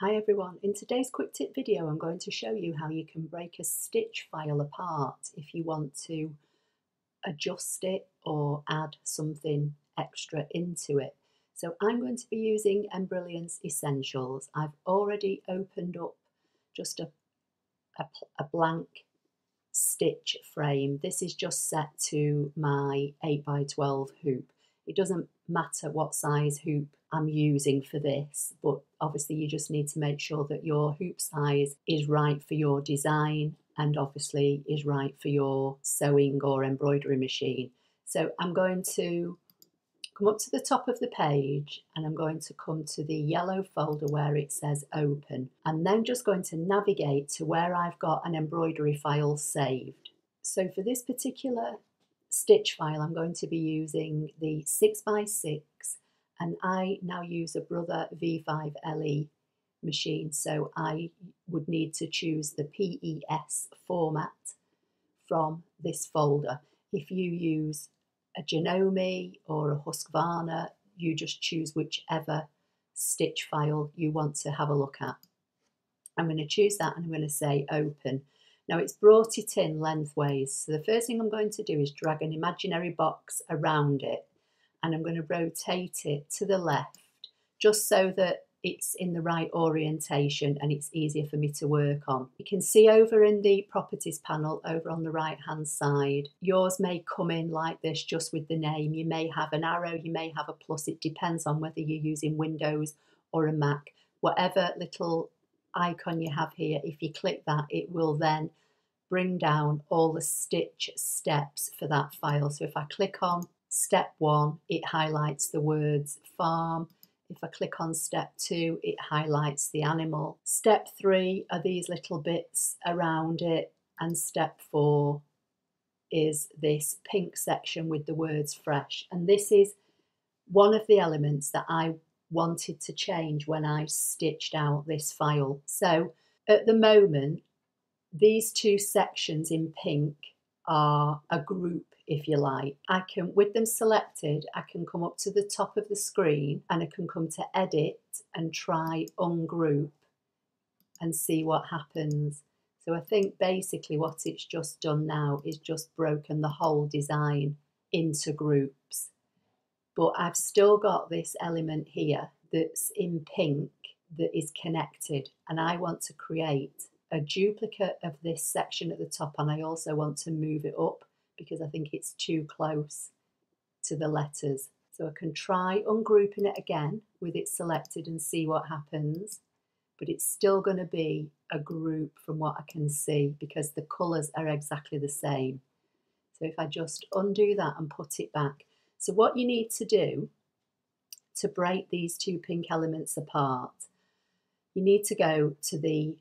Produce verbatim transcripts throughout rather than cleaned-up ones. Hi everyone, in today's quick tip video I'm going to show you how you can break a stitch file apart if you want to adjust it or add something extra into it. So I'm going to be using Embrilliance Essentials. I've already opened up just a, a, a blank stitch frame. This is just set to my eight by twelve hoop. It doesn't matter what size hoop I'm using for this, but obviously you just need to make sure that your hoop size is right for your design and obviously is right for your sewing or embroidery machine. So I'm going to come up to the top of the page and I'm going to come to the yellow folder where it says open, and then just going to navigate to where I've got an embroidery file saved. So for this particular stitch file I'm going to be using the six by six, and I now use a Brother V five L E machine, so I would need to choose the P E S format from this folder. If you use a Janome or a Husqvarna, you just choose whichever stitch file you want to have a look at. I'm going to choose that and I'm going to say open. Now it's brought it in lengthways, so the first thing I'm going to do is drag an imaginary box around it and I'm going to rotate it to the left just so that it's in the right orientation and it's easier for me to work on. You can see over in the properties panel over on the right hand side, yours may come in like this just with the name. You may have an arrow, you may have a plus, it depends on whether you're using Windows or a Mac. Whatever little icon you have here, if you click that, it will then bring down all the stitch steps for that file. So if I click on step one, it highlights the words farm. If I click on step two, it highlights the animal. Step three are these little bits around it, and step four is this pink section with the words fresh. And this is one of the elements that I wanted to change when I stitched out this file. So at the moment, these two sections in pink are a group, if you like. I can, with them selected, I can come up to the top of the screen and I can come to edit and try ungroup and see what happens. So I think basically what it's just done now is just broken the whole design into groups. But I've still got this element here that's in pink that is connected, and I want to create a duplicate of this section at the top, and I also want to move it up because I think it's too close to the letters. So I can try ungrouping it again with it selected and see what happens, but it's still going to be a group from what I can see because the colours are exactly the same. So if I just undo that and put it back. So what you need to do to break these two pink elements apart, you need to go to the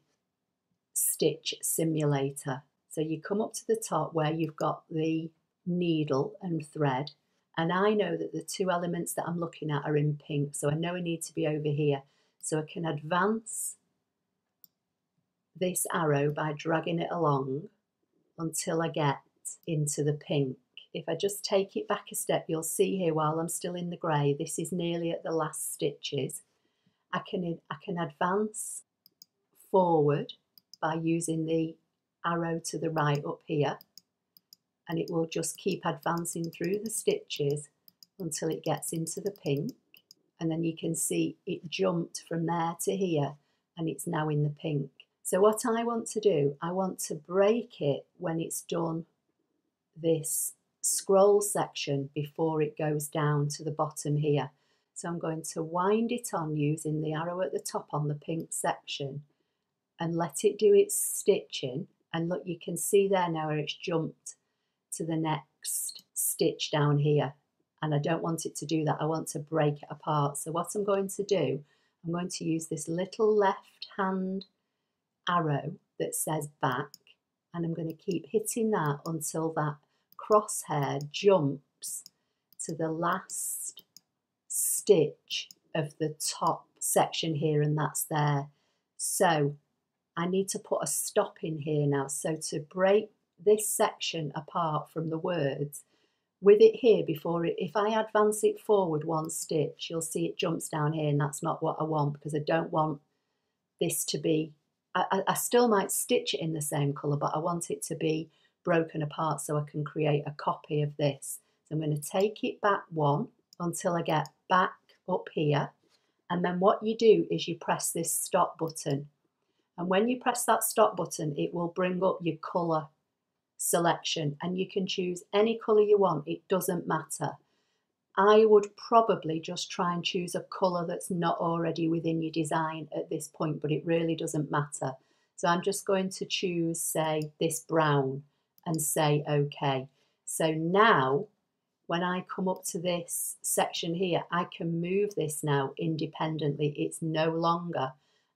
stitch simulator. So you come up to the top where you've got the needle and thread, and I know that the two elements that I'm looking at are in pink, so I know I need to be over here. So I can advance this arrow by dragging it along until I get into the pink. If I just take it back a step, you'll see here while I'm still in the grey, this is nearly at the last stitches. I can, I can advance forward by using the arrow to the right up here, and it will just keep advancing through the stitches until it gets into the pink, and then you can see it jumped from there to here and it's now in the pink. So what I want to do, I want to break it when it's done this scroll section before it goes down to the bottom here. So I'm going to wind it on using the arrow at the top on the pink section and let it do its stitching, and look, you can see there now where it's jumped to the next stitch down here, and I don't want it to do that. I want to break it apart. So what I'm going to do, I'm going to use this little left hand arrow that says back, and I'm going to keep hitting that until that crosshair jumps to the last stitch of the top section here, and that's there. So I need to put a stop in here now. So to break this section apart from the words, with it here before it, if I advance it forward one stitch, you'll see it jumps down here, and that's not what I want because I don't want this to be, I, I still might stitch it in the same colour, but I want it to be broken apart so I can create a copy of this. So I'm going to take it back one until I get back up here, and then what you do is you press this stop button, and when you press that stop button it will bring up your colour selection, and you can choose any colour you want, it doesn't matter. I would probably just try and choose a colour that's not already within your design at this point, but it really doesn't matter. So I'm just going to choose, say, this brown and say OK. So now when I come up to this section here, I can move this now independently. It's no longer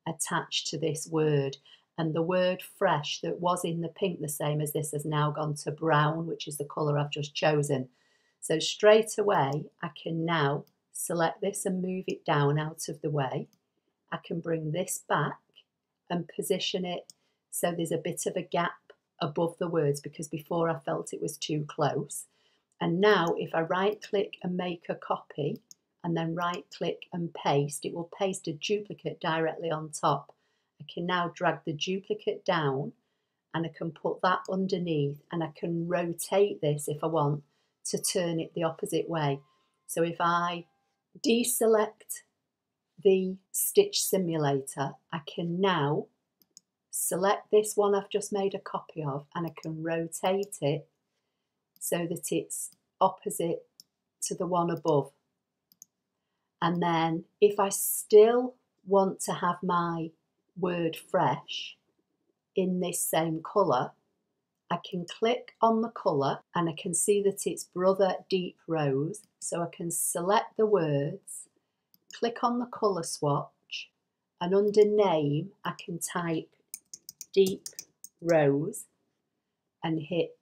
attached to this word. And the word fresh that was in the pink, the same as this, has now gone to brown, which is the colour I've just chosen. So straight away, I can now select this and move it down out of the way. I can bring this back and position it so there's a bit of a gap above the words, because before I felt it was too close. And now if I right click and make a copy and then right click and paste, it will paste a duplicate directly on top. I can now drag the duplicate down and I can put that underneath, and I can rotate this if I want to turn it the opposite way. So if I deselect the stitch simulator, I can now select this one I've just made a copy of and I can rotate it so that it's opposite to the one above. And then if I still want to have my word fresh in this same colour, I can click on the colour and I can see that it's Brother Deep Rose, so I can select the words, click on the colour swatch, and under name I can type Deep Rose and hit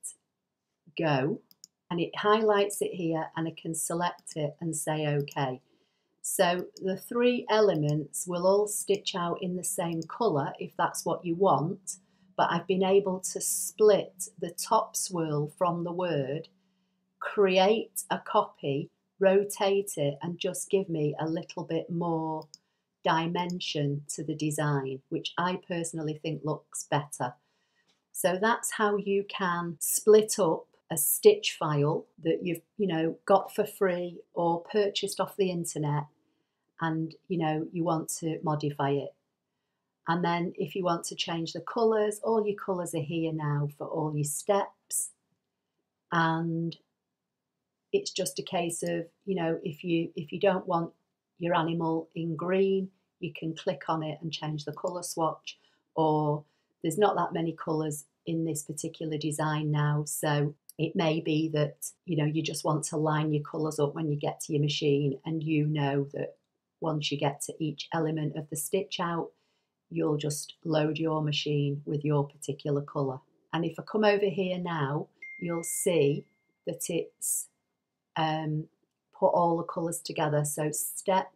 go, and it highlights it here and I can select it and say OK. So the three elements will all stitch out in the same colour if that's what you want, but I've been able to split the top swirl from the word, create a copy, rotate it, and just give me a little bit more dimension to the design, which I personally think looks better. So that's how you can split up a stitch file that you've, you know, got for free or purchased off the internet, and, you know, you want to modify it. And then if you want to change the colours, all your colours are here now for all your steps. And it's just a case of, you know, if you, if you don't want your animal in green, you can click on it and change the colour swatch, or there's not that many colours in this particular design now, so it may be that, you know, you just want to line your colours up when you get to your machine, and you know that once you get to each element of the stitch out, you'll just load your machine with your particular colour. And if I come over here now, you'll see that it's um, put all the colours together. So step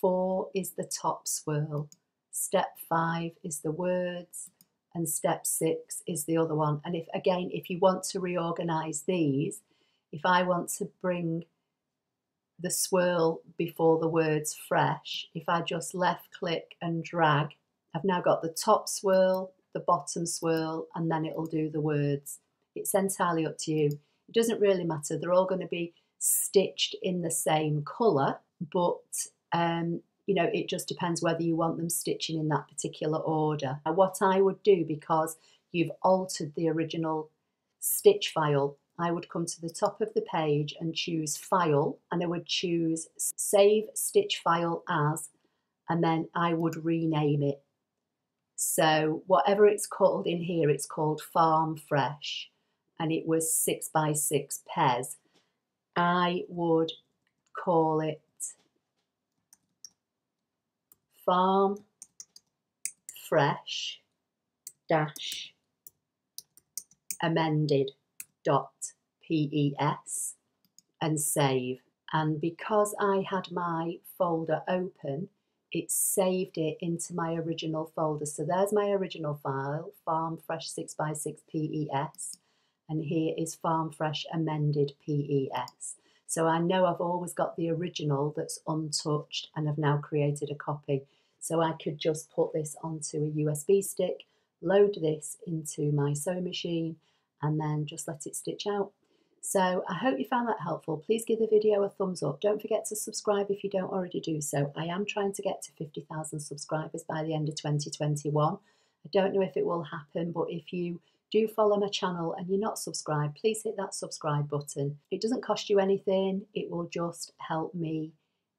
four is the top swirl, step five is the words, and step six is the other one. And if, again, if you want to reorganise these, if I want to bring the swirl before the words fresh, if I just left click and drag, I've now got the top swirl, the bottom swirl, and then it'll do the words. It's entirely up to you. It doesn't really matter. They're all going to be stitched in the same colour, but um, you know, it just depends whether you want them stitching in that particular order. Now, what I would do, because you've altered the original stitch file, I would come to the top of the page and choose File, and I would choose Save Stitch File As, and then I would rename it. So whatever it's called in here, it's called Farm Fresh, and it was six by six P E S. I would call it Farm Fresh dash amended dot P E S and save. And because I had my folder open, it saved it into my original folder. So there's my original file, Farm Fresh six by six P E S, and here is Farm Fresh amended P E S. So I know I've always got the original that's untouched, and I've now created a copy. So I could just put this onto a U S B stick, load this into my sewing machine, and then just let it stitch out. So I hope you found that helpful. Please give the video a thumbs up. Don't forget to subscribe if you don't already do so. I am trying to get to fifty thousand subscribers by the end of twenty twenty-one. I don't know if it will happen, but if you do follow my channel and you're not subscribed, please hit that subscribe button. It doesn't cost you anything. It will just help me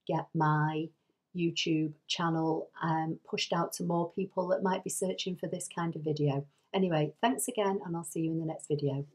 get my YouTube channel um, pushed out to more people that might be searching for this kind of video. Anyway, thanks again, and I'll see you in the next video.